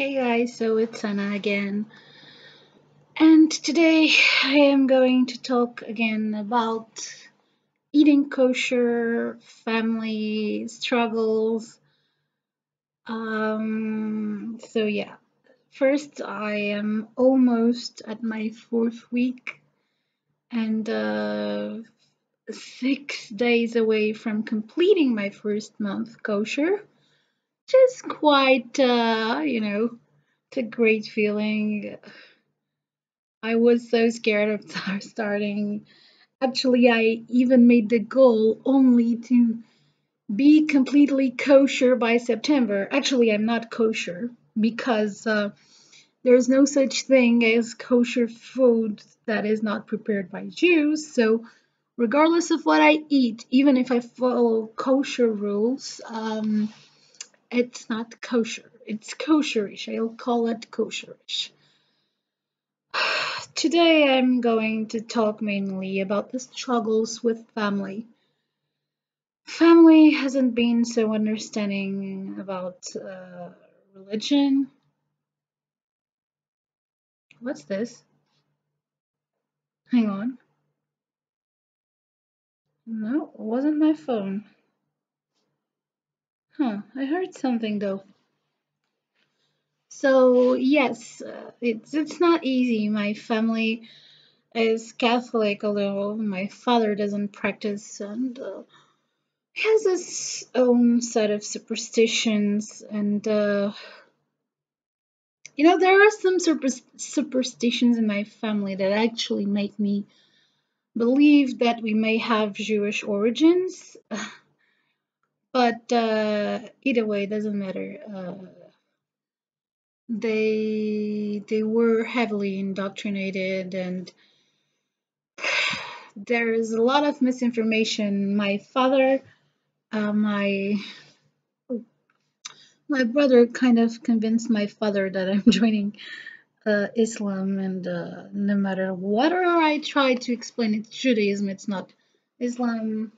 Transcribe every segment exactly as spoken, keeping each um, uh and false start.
Hey guys, so it's Anna again, and today I am going to talk again about eating kosher, family struggles. Um, so yeah, first I am almost at my fourth week and uh, six days away from completing my first month kosher. Which is quite, uh, you know, it's a great feeling. I was so scared of starting. Actually, I even made the goal only to be completely kosher by September. Actually, I'm not kosher because uh, there's no such thing as kosher food that is not prepared by Jews. So regardless of what I eat, even if I follow kosher rules, um, it's not kosher. It's kosherish. I'll call it kosherish. Today I'm going to talk mainly about the struggles with family. Family hasn't been so understanding about uh, religion. What's this? Hang on. No, it wasn't my phone. Huh, I heard something though. So yes, uh, it's it's not easy. My family is Catholic, although my father doesn't practice, and uh, he has his own set of superstitions. And uh, you know, there are some super superstitions in my family that actually make me believe that we may have Jewish origins. But uh, either way, it doesn't matter. Uh, they they were heavily indoctrinated, and there is a lot of misinformation. My father, uh, my my brother, kind of convinced my father that I'm joining uh, Islam, and uh, no matter what I try to explain it's Judaism, it's not Islam.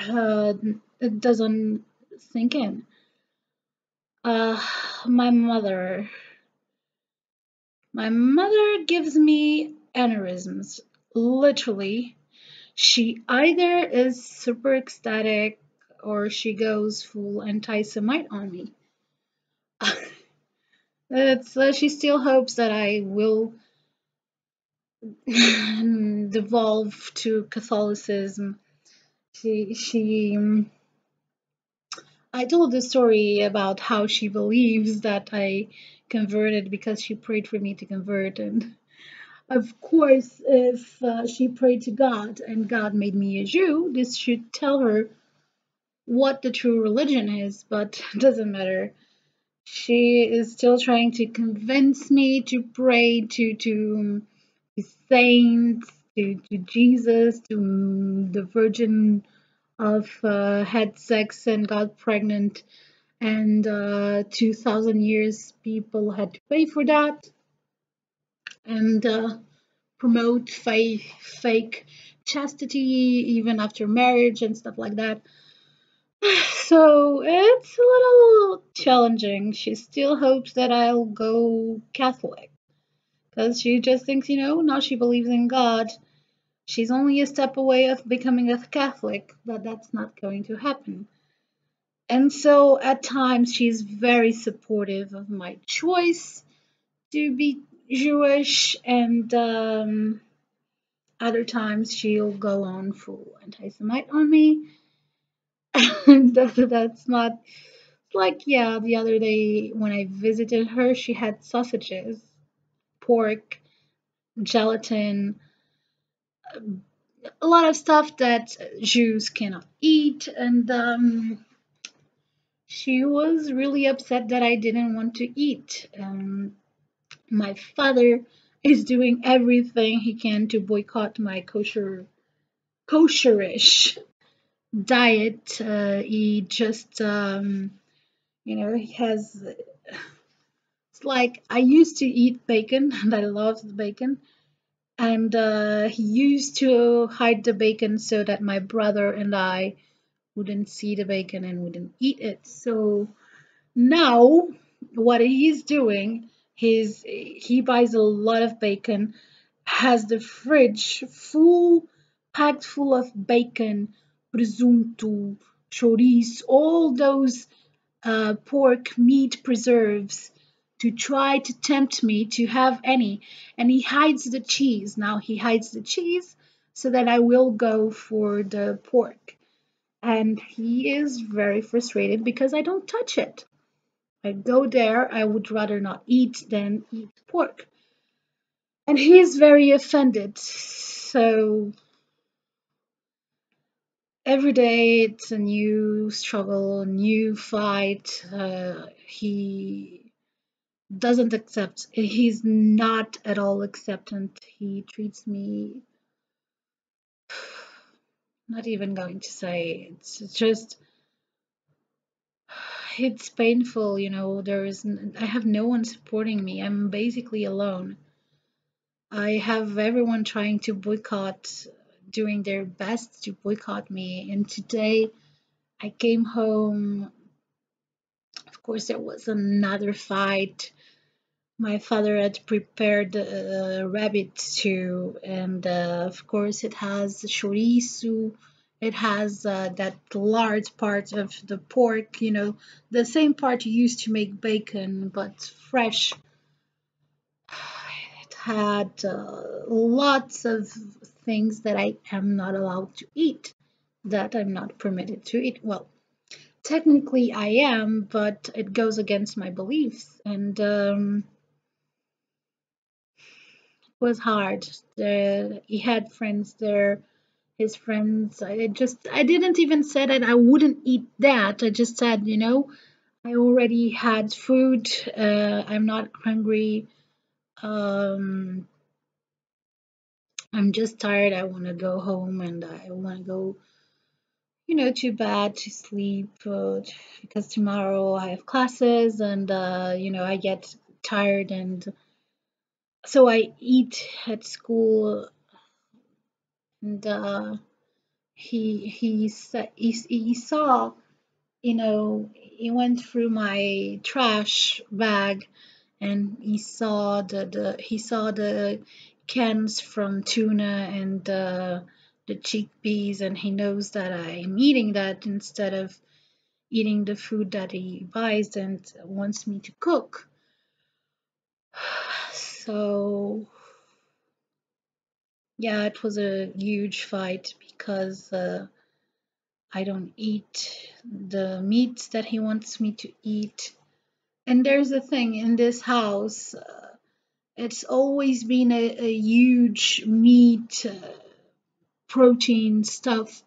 Uh, it doesn't sink in. Uh, my mother. My mother gives me aneurysms, literally. She either is super ecstatic or she goes full anti-Semite on me. That's, uh, she still hopes that I will devolve to Catholicism. She, she um, I told the story about how she believes that I converted because she prayed for me to convert, and of course, if uh, she prayed to God and God made me a Jew, this should tell her what the true religion is, but it doesn't matter. She is still trying to convince me to pray to, to, to saints, To, to Jesus, to um, the Virgin of uh, had sex and got pregnant, and uh, two thousand years people had to pay for that, and uh, promote fake, fake chastity even after marriage and stuff like that. So it's a little challenging. She still hopes that I'll go Catholic, because she just thinks, you know, now she believes in God. She's only a step away of becoming a Catholic, but that's not going to happen. And so at times she's very supportive of my choice to be Jewish, and um, other times she'll go on full anti-Semite on me. And that's not, like, yeah, the other day when I visited her, she had sausages, pork, gelatin, a lot of stuff that Jews cannot eat, and um, she was really upset that I didn't want to eat. Um, my father is doing everything he can to boycott my kosher, kosherish diet. Uh, he just, um, you know, he has, it's like, I used to eat bacon, and I loved bacon. And uh, he used to hide the bacon so that my brother and I wouldn't see the bacon and wouldn't eat it. So now what he's doing, he's, he buys a lot of bacon, has the fridge full, packed full of bacon, presunto, chorizo, all those uh, pork meat preserves, to try to tempt me to have any. And he hides the cheese. Now he hides the cheese so that I will go for the pork. And he is very frustrated because I don't touch it. I go there, I would rather not eat than eat pork. And he is very offended. So every day it's a new struggle, a new fight. Uh, he... doesn't accept. He's not at all acceptant. He treats me, not even going to say, it's just, it's painful, you know. There is, I have no one supporting me. I'm basically alone. I have everyone trying to boycott, doing their best to boycott me. And today I came home. Of course, there was another fight. My father had prepared uh, rabbit stew, and uh, of course it has chorizo, it has uh, that large part of the pork, you know, the same part you used to make bacon, but fresh. It had uh, lots of things that I am not allowed to eat, that I'm not permitted to eat. Well, technically I am, but it goes against my beliefs, and um, it was hard. The, he had friends there, his friends. I just, I didn't even say that I wouldn't eat that. I just said, you know, I already had food. Uh, I'm not hungry. Um, I'm just tired. I want to go home, and I want to go, you know, to bed, to sleep, uh, because tomorrow I have classes, and uh, you know, I get tired, and so I eat at school. And uh, he he he he saw, you know, he went through my trash bag, and he saw the the he saw the cans from tuna and Uh, the chickpeas, and he knows that I'm eating that instead of eating the food that he buys and wants me to cook. So yeah, it was a huge fight because uh, I don't eat the meats that he wants me to eat. And there's a thing in this house, uh, it's always been a, a huge meat uh, protein stuff,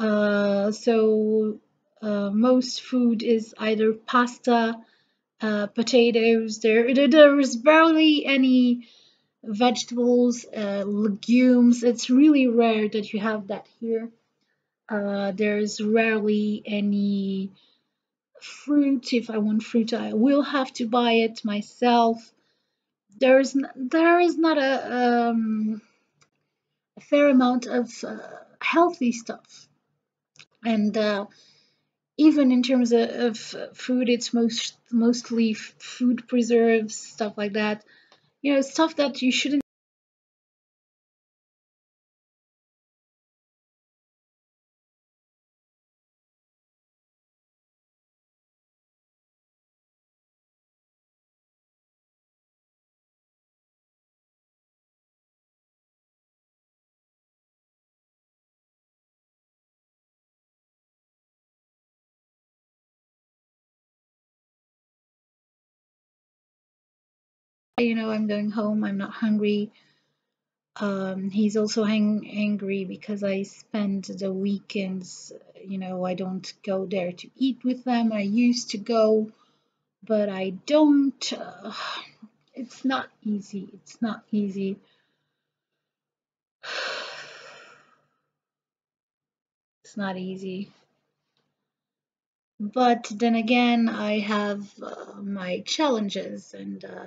uh, so uh, most food is either pasta, uh, potatoes, there, there there is barely any vegetables, uh, legumes. It's really rare that you have that here. Uh, there's rarely any fruit. If I want fruit, I will have to buy it myself. There's there is not a um, a fair amount of uh, healthy stuff, and uh, even in terms of, of food, it's most mostly food preserves, stuff like that, you know, stuff that you shouldn't. You know, I'm going home, I'm not hungry. Um, he's also hang angry because I spend the weekends, you know, I don't go there to eat with them. I used to go, but I don't. Uh, it's not easy. It's not easy. It's not easy. But then again, I have uh, my challenges, and uh,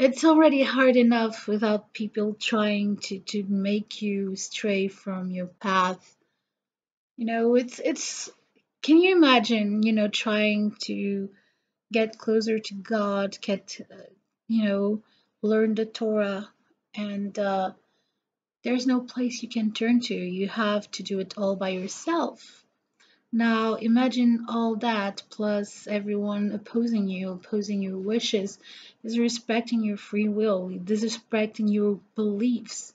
it's already hard enough without people trying to, to make you stray from your path. You know, it's, it's, can you imagine, you know, trying to get closer to God, get, uh, you know, learn the Torah, and uh, there's no place you can turn to. You have to do it all by yourself. Now, imagine all that, plus everyone opposing you, opposing your wishes, disrespecting your free will, disrespecting your beliefs.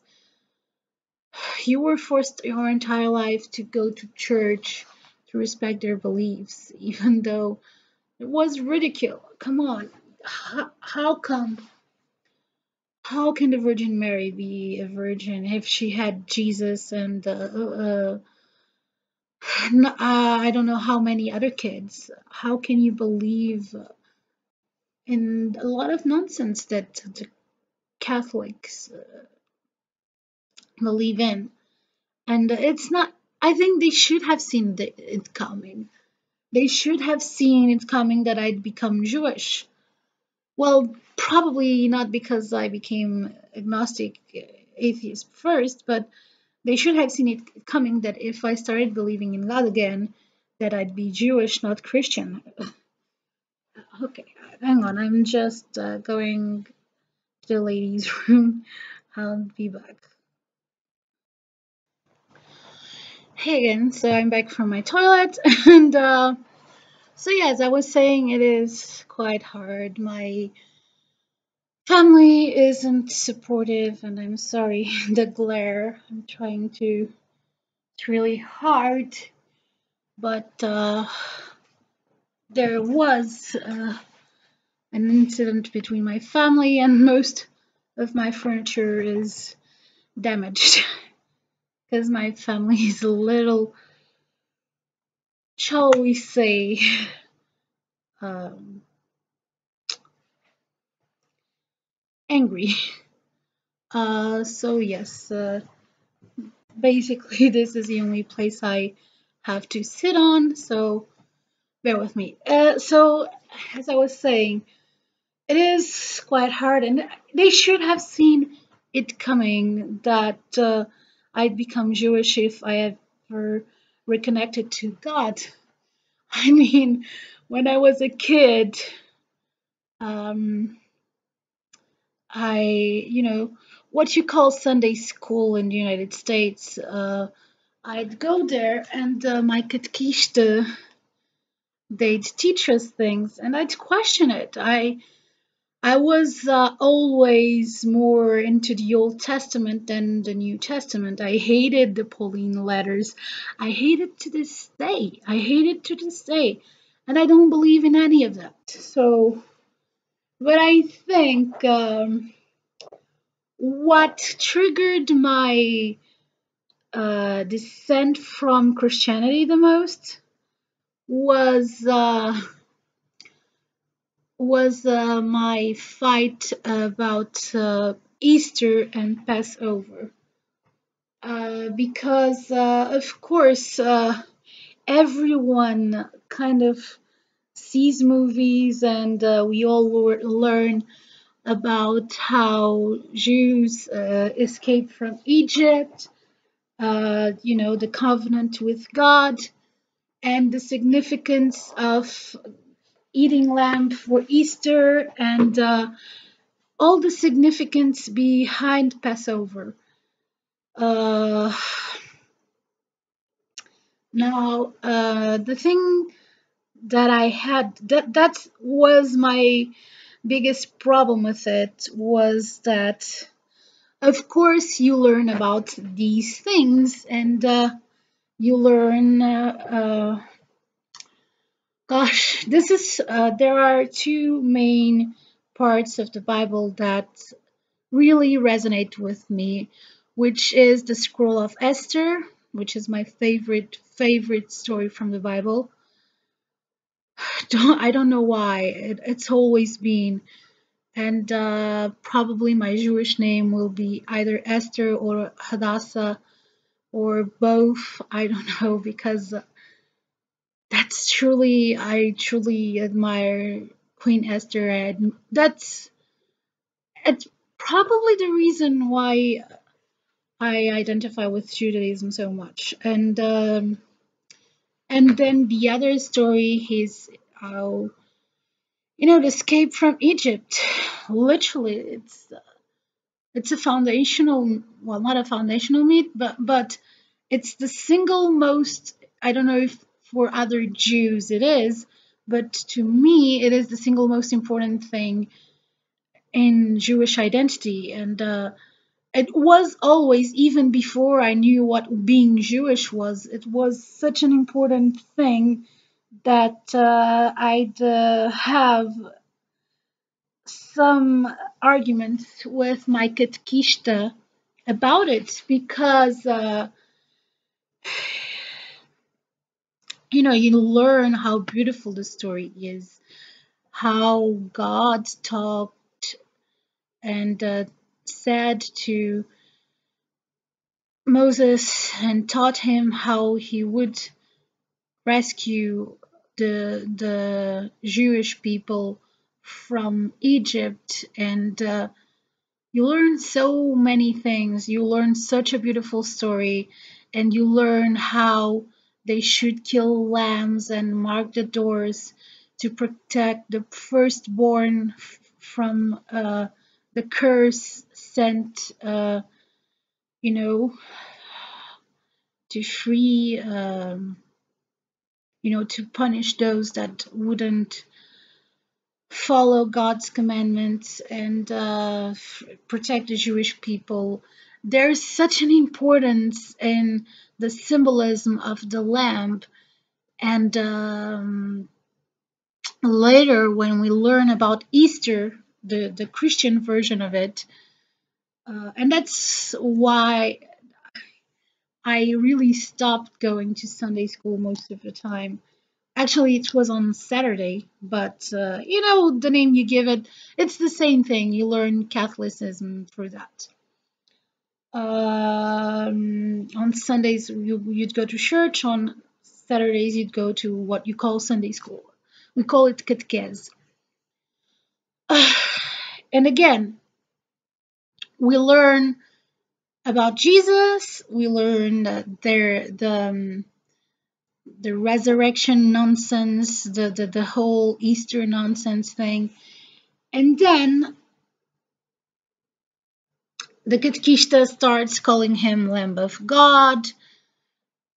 You were forced your entire life to go to church to respect their beliefs, even though it was ridicule. Come on, how, how come? How can the Virgin Mary be a virgin if she had Jesus and... Uh, uh, No, uh, I don't know how many other kids. How can you believe in a lot of nonsense that the Catholics uh, believe in? And it's not, I think they should have seen the, it coming. They should have seen it coming that I'd become Jewish. Well, probably not, because I became agnostic, atheist first, but they should have seen it coming that if I started believing in God again, that I'd be Jewish, not Christian. Okay, hang on, I'm just uh, going to the ladies' room. I'll be back. Hey again, so I'm back from my toilet. And uh, so yeah, as I was saying, it is quite hard. My family isn't supportive, and I'm sorry, the glare. I'm trying to, it's really hard, but uh, there was uh, an incident between my family, and most of my furniture is damaged because my family is a little, shall we say, um, angry. Uh, so yes, uh, basically this is the only place I have to sit on, so bear with me. Uh, so as I was saying, it is quite hard, and they should have seen it coming that uh, I'd become Jewish if I ever reconnected to God. I mean, when I was a kid, um, I, you know, what you call Sunday school in the United States, uh, I'd go there, and uh, my katkishte, they'd teach us things, and I'd question it. I, I was uh, always more into the Old Testament than the New Testament. I hated the Pauline letters. I hate it to this day. I hate it to this day, and I don't believe in any of that, so... But I think um, what triggered my uh, descent from Christianity the most was uh, was uh, my fight about uh, Easter and Passover, uh, because uh, of course uh, everyone kind of sees movies, and uh, we all learn about how Jews uh, escaped from Egypt, uh, you know, the covenant with God, and the significance of eating lamb for Easter, and uh, all the significance behind Passover. Uh, now, uh, the thing that I had, that that was my biggest problem with it, was that of course you learn about these things, and uh, you learn uh, uh, gosh, this is uh, there are two main parts of the Bible that really resonate with me, which is the Scroll of Esther, which is my favorite favorite story from the Bible. Don't, I don't know why, it, it's always been, and uh, probably my Jewish name will be either Esther or Hadassah or both, I don't know, because that's truly, I truly admire Queen Esther, and that's it's probably the reason why I identify with Judaism so much. And um, And then the other story is how you know, the escape from Egypt. Literally, it's it's a foundational, well, not a foundational myth, but but it's the single most, I don't know if for other Jews it is, but to me, it is the single most important thing in Jewish identity. And uh, it was always, even before I knew what being Jewish was, it was such an important thing that uh, I'd uh, have some arguments with my katekista about it, because uh, you know, you learn how beautiful the story is, how God talked and uh, said to Moses and taught him how he would rescue the the Jewish people from Egypt. And uh, you learn so many things. You learn such a beautiful story, and you learn how they should kill lambs and mark the doors to protect the firstborn from uh, the curse sent, uh, you know, to free, um, you know, to punish those that wouldn't follow God's commandments and uh, protect the Jewish people. There's such an importance in the symbolism of the lamb. And um, later, when we learn about Easter, the, the Christian version of it, uh, and that's why I really stopped going to Sunday school most of the time. Actually, it was on Saturday, but uh, you know, the name you give it, it's the same thing. You learn Catholicism through that. Um, on Sundays you, you'd go to church, on Saturdays you'd go to what you call Sunday school. We call it catechism. Uh, and again, we learn about Jesus, we learn that there, the, um, the resurrection nonsense, the, the, the whole Easter nonsense thing, and then the katekista starts calling him Lamb of God,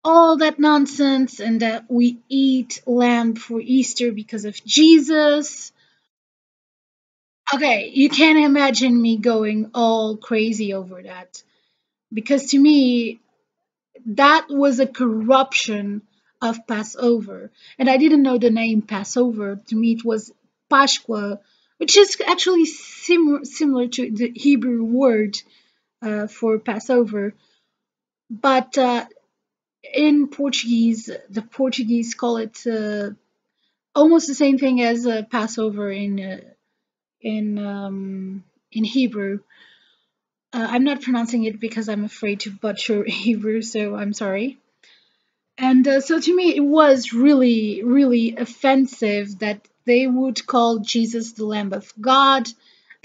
all that nonsense, and that we eat lamb for Easter because of Jesus. Okay, you can't imagine me going all crazy over that, because to me, that was a corruption of Passover. And I didn't know the name Passover. To me, it was Pascha, which is actually sim similar to the Hebrew word uh, for Passover. But uh, in Portuguese, the Portuguese call it uh, almost the same thing as uh, Passover in uh, in um, in Hebrew. Uh, I'm not pronouncing it because I'm afraid to butcher Hebrew, so I'm sorry. And uh, so to me, it was really, really offensive that they would call Jesus the Lamb of God,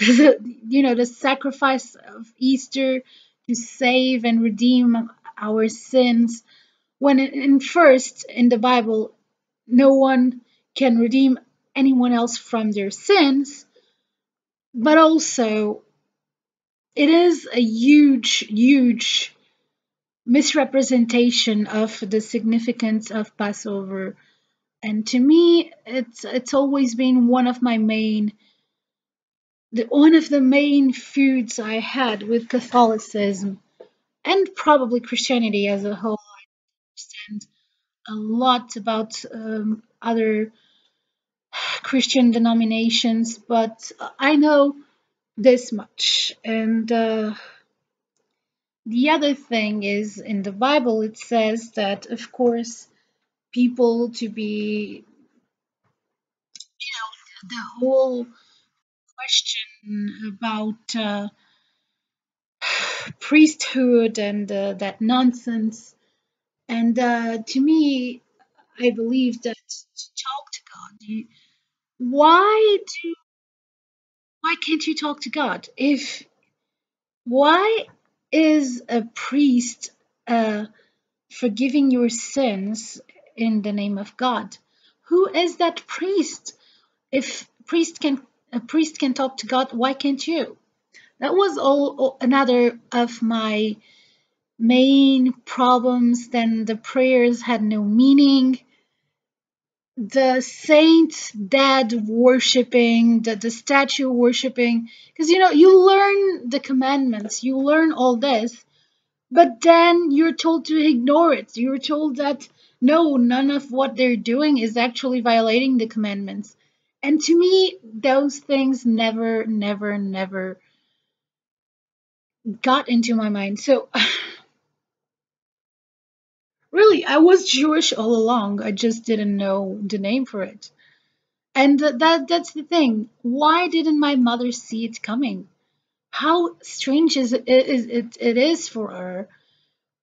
you know, the sacrifice of Easter to save and redeem our sins, when in first, in the Bible, no one can redeem anyone else from their sins. But also, it is a huge, huge misrepresentation of the significance of Passover. And to me, it's it's always been one of my main, the one of the main feuds I had with Catholicism, and probably Christianity as a whole. I understand a lot about um, other Christian denominations, but I know this much. And uh, the other thing is, in the Bible, it says that, of course, people to be, you know, the whole question about uh, priesthood and uh, that nonsense. And uh, to me, I believe that to talk to God, you, why do, why can't you talk to God? If, why is a priest uh, forgiving your sins in the name of God? Who is that priest? If priest can a priest can talk to God, why can't you? That was all another of my main problems. Then the prayers had no meaning. The saint dead worshipping, the, the statue worshipping, because you know, you learn the commandments, you learn all this, but then you're told to ignore it. You're told that no, none of what they're doing is actually violating the commandments. And to me, those things never, never, never got into my mind. So really, I was Jewish all along. I just didn't know the name for it. And that that's the thing. Why didn't my mother see it coming? How strange is it, is it, it is for her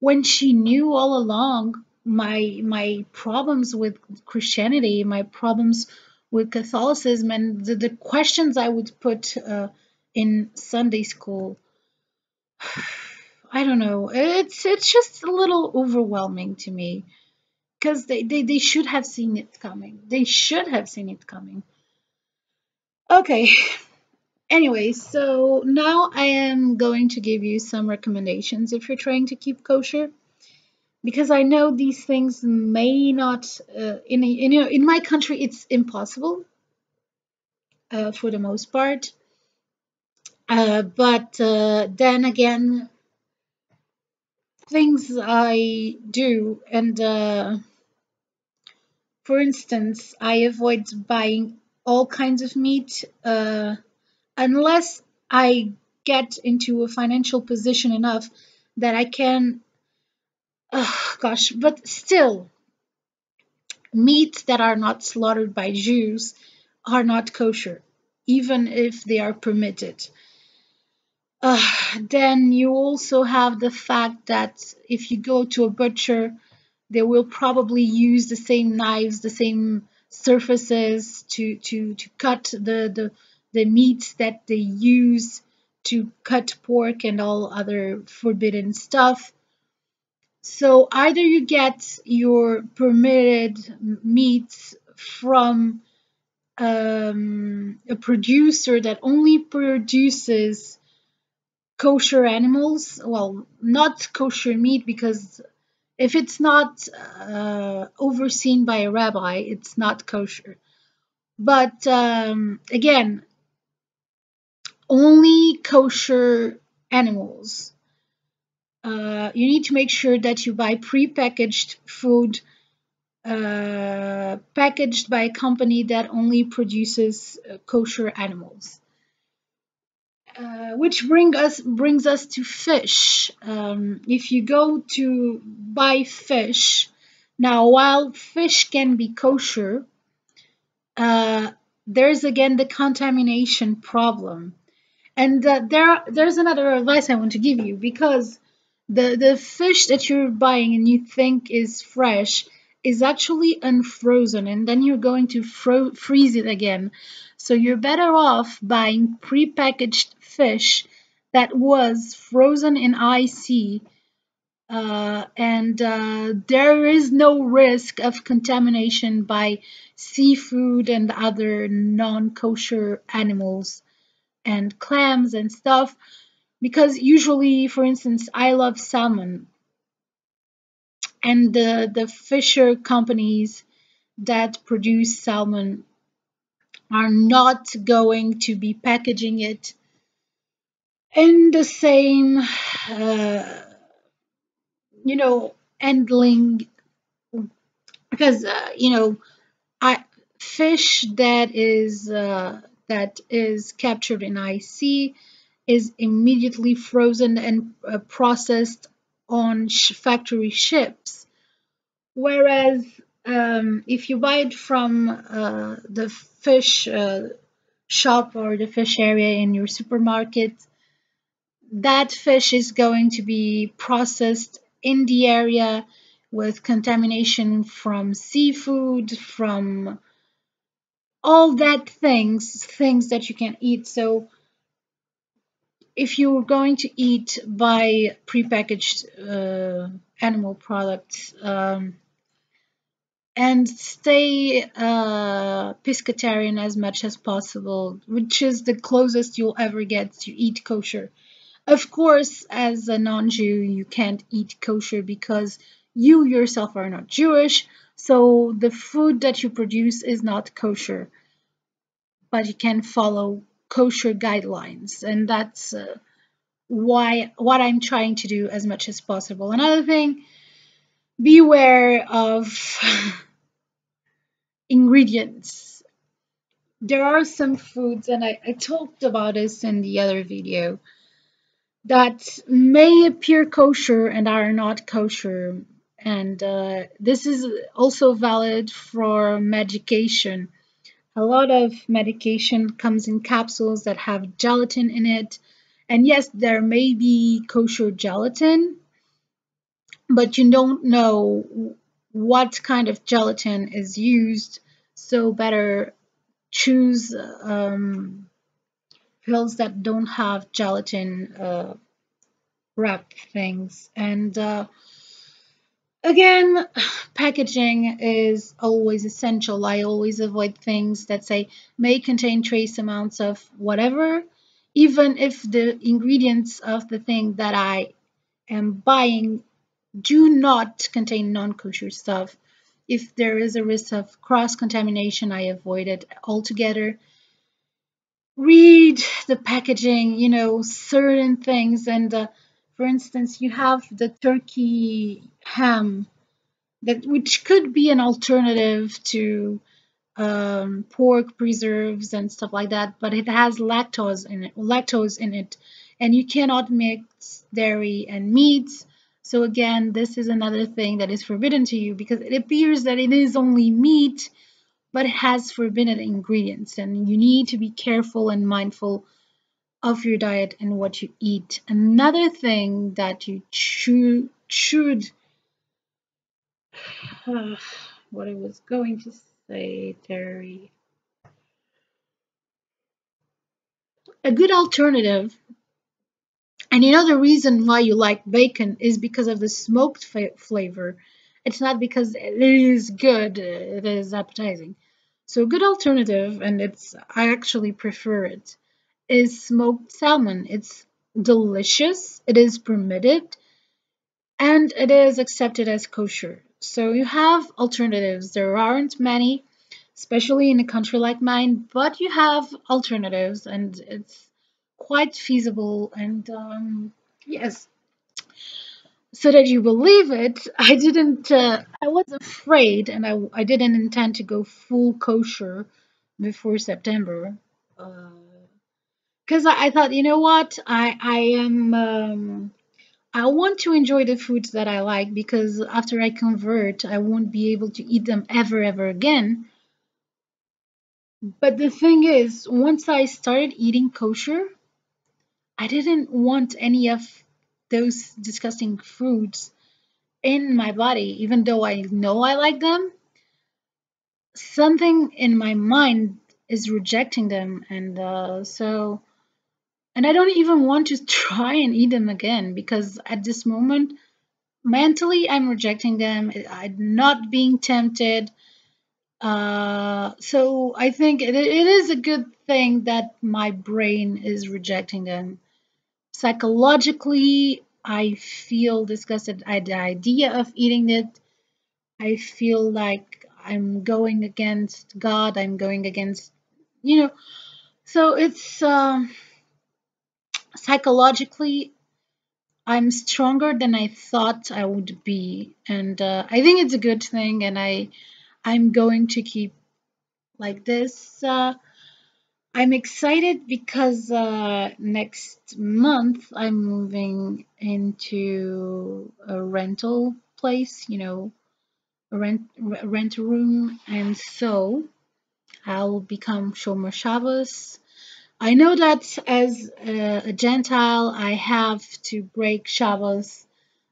when she knew all along my my problems with Christianity, my problems with Catholicism, and the, the questions I would put uh, in Sunday school. I don't know. It's it's just a little overwhelming to me, because they, they, they should have seen it coming. They should have seen it coming. Okay. Anyway, so now I am going to give you some recommendations if you're trying to keep kosher, because I know these things may not, uh, in, in, in my country, it's impossible uh, for the most part. Uh, but uh, then again, things I do, and uh, for instance, I avoid buying all kinds of meat uh, unless I get into a financial position enough that I can, oh, gosh, but still, meats that are not slaughtered by Jews are not kosher, even if they are permitted. Uh, then you also have the fact that if you go to a butcher, they will probably use the same knives, the same surfaces to to to cut the the the meats that they use to cut pork and all other forbidden stuff. So either you get your permitted meats from um, a producer that only produces kosher animals, well, not kosher meat, because if it's not uh, overseen by a rabbi, it's not kosher. But um, again, only kosher animals. Uh, you need to make sure that you buy pre-packaged food, uh, packaged by a company that only produces uh, kosher animals. Uh, which bring us, brings us to fish. Um, if you go to buy fish, now while fish can be kosher, uh, there's again the contamination problem. And uh, there, there's another advice I want to give you, because the, the fish that you're buying and you think is fresh is actually unfrozen, and then you're going to fro freeze it again. So you're better off buying prepackaged fish that was frozen in I C, uh, and uh, there is no risk of contamination by seafood and other non-kosher animals and clams and stuff, because usually, for instance, I love salmon, and the, the fisher companies that produce salmon are not going to be packaging it in the same, uh, you know, handling, because uh, you know, I, fish that is uh, that is captured in I C is immediately frozen and uh, processed on sh factory ships, whereas um, if you buy it from uh, the fish uh, shop or the fish area in your supermarket, that fish is going to be processed in the area with contamination from seafood, from all that things, things that you can eat. So if you're going to eat by prepackaged uh, animal products, um, and stay uh, pescatarian as much as possible, which is the closest you'll ever get to eat kosher. Of course, as a non-Jew, you can't eat kosher because you yourself are not Jewish, so the food that you produce is not kosher. But you can follow kosher guidelines, and that's uh, why what I'm trying to do as much as possible. Another thing, beware of ingredients. There are some foods, and I, I talked about this in the other video, that may appear kosher and are not kosher. And uh, this is also valid for medication. A lot of medication comes in capsules that have gelatin in it. And yes, there may be kosher gelatin, but you don't know what kind of gelatin is used, so better choose um, pills that don't have gelatin uh, wrapped things. And uh, again, packaging is always essential. I always avoid things that say may contain trace amounts of whatever, even if the ingredients of the thing that I am buying do not contain non-kosher stuff. If there is a risk of cross-contamination, I avoid it altogether. Read the packaging, you know, certain things. And uh, for instance, you have the turkey ham, that which could be an alternative to um, pork preserves and stuff like that, but it has lactose in it, lactose in it, and you cannot mix dairy and meats. So again, this is another thing that is forbidden to you, because it appears that it is only meat, but it has forbidden ingredients, and you need to be careful and mindful of your diet and what you eat. Another thing that you cho should, uh, what I was going to say, dairy. A good alternative. And you know the reason why you like bacon is because of the smoked flavor. It's not because it is good, it is appetizing. So a good alternative, and it's I actually prefer it, is smoked salmon. It's delicious, it is permitted, and it is accepted as kosher. So you have alternatives. There aren't many, especially in a country like mine, but you have alternatives, and it's quite feasible. And um, yes, so that you believe it, I didn't uh, I was afraid, and I, I didn't intend to go full kosher before September, because uh, I, I thought, you know what, I, I am um, I want to enjoy the foods that I like, because after I convert I won't be able to eat them ever ever again. But the thing is, once I started eating kosher, I didn't want any of those disgusting foods in my body, even though I know I like them. Something in my mind is rejecting them, and uh, so, and I don't even want to try and eat them again, because at this moment, mentally, I'm rejecting them. I'm not being tempted. Uh, so I think it, it is a good thing that my brain is rejecting them. Psychologically, I feel disgusted at the idea of eating it. I feel like I'm going against God. I'm going against, you know, so it's, um, psychologically, I'm stronger than I thought I would be. And, uh, I think it's a good thing. And I, I'm going to keep like this. Uh, I'm excited because uh, next month I'm moving into a rental place, you know, a rent a rental room, and so I'll become Shomer Shabbos. I know that as a, a Gentile, I have to break Shabbos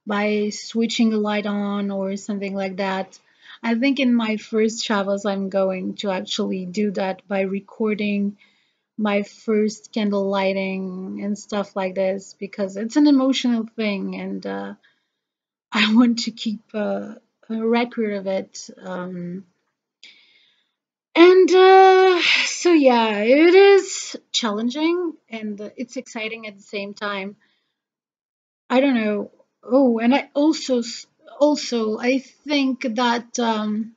by switching a light on or something like that. I think in my first Shabbos, I'm going to actually do that by recording my first candle lighting and stuff like this, because it's an emotional thing, and uh, I want to keep uh, a record of it. Um, and uh, so, yeah, it is challenging and it's exciting at the same time. I don't know. Oh, and I also, also I think that um,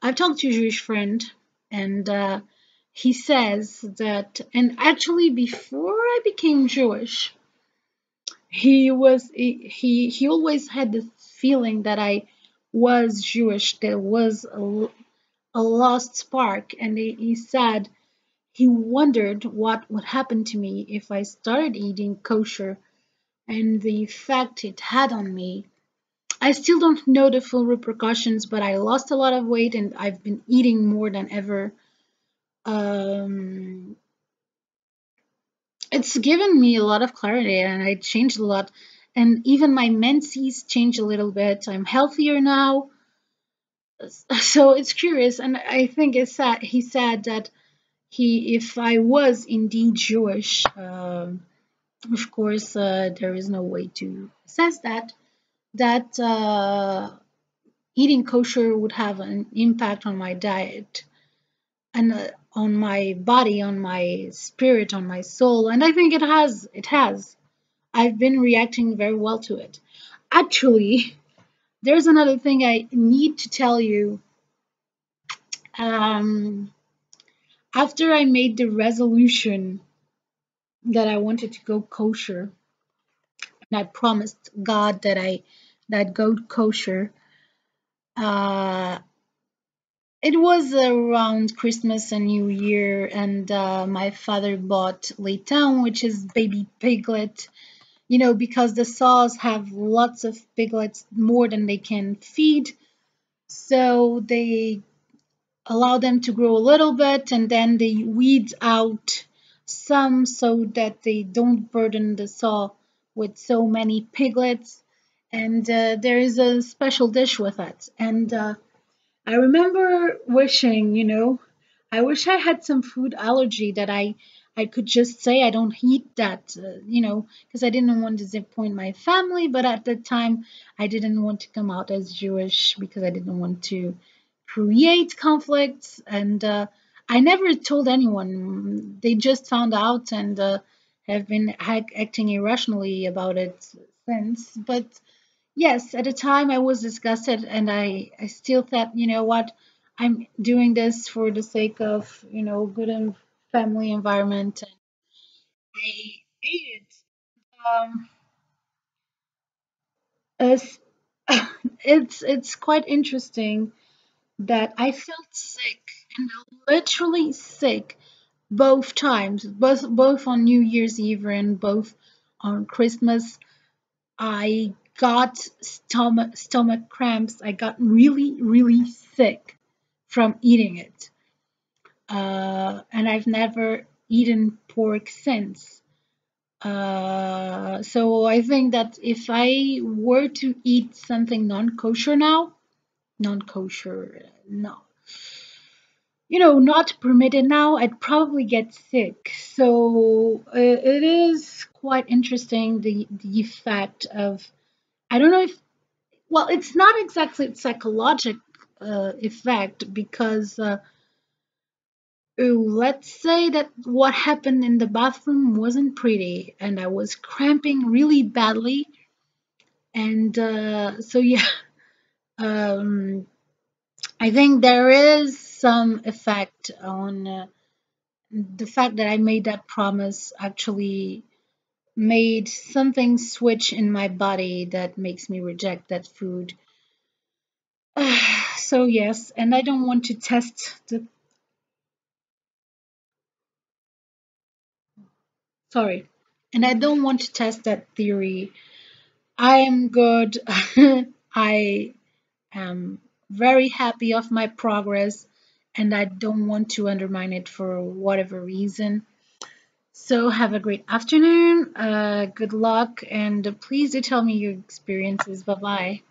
I've talked to a Jewish friend, and uh, he says that, and actually before I became Jewish, he was, he, he, he always had the feeling that I was Jewish. There was a, a lost spark, and he, he said he wondered what would happen to me if I started eating kosher and the effect it had on me. I still don't know the full repercussions, but I lost a lot of weight and I've been eating more than ever. Um, it's given me a lot of clarity and I changed a lot. And even my menses changed a little bit. I'm healthier now. So it's curious. And I think it's sad. He said that he, if I was indeed Jewish, um, of course, uh, there is no way to assess that, that uh, eating kosher would have an impact on my diet and uh, on my body, on my spirit, on my soul. And I think it has, it has. I've been reacting very well to it. Actually, there's another thing I need to tell you. Um, after I made the resolution that I wanted to go kosher, and I promised God that I that go kosher. Uh, it was around Christmas and New Year, and uh, my father bought Leitan, which is baby piglet, you know, because the sows have lots of piglets, more than they can feed, so they allow them to grow a little bit, and then they weed out some so that they don't burden the sow with so many piglets, and uh, there is a special dish with it. And uh, I remember wishing, you know, I wish I had some food allergy that I I could just say I don't eat that, uh, you know, because I didn't want to disappoint my family, but at the time I didn't want to come out as Jewish because I didn't want to create conflicts, and uh, I never told anyone. They just found out and uh, have been acting irrationally about it since. But yes, at the time I was disgusted, and I, I still thought, you know what, I'm doing this for the sake of, you know, good and family environment. And I ate it. Um, it's, it's, it's quite interesting that I felt sick. And literally sick both times, both both on New Year's Eve and both on Christmas. I got stomach stomach cramps. I got really really sick from eating it, uh, and I've never eaten pork since. Uh, so I think that if I were to eat something non-kosher now, non-kosher, no. you know, not permitted now, I'd probably get sick. So uh, it is quite interesting, the, the effect of, I don't know if, well, it's not exactly psychological uh, effect, because uh, let's say that what happened in the bathroom wasn't pretty, and I was cramping really badly. And uh, so, yeah, um, I think there is some effect on uh, the fact that I made that promise. Actually made something switch in my body that makes me reject that food. Uh, so yes, and I don't want to test the... Sorry. And I don't want to test that theory. I am good. I am very happy of my progress, and I don't want to undermine it for whatever reason. So have a great afternoon, uh, good luck, and please do tell me your experiences. Bye-bye.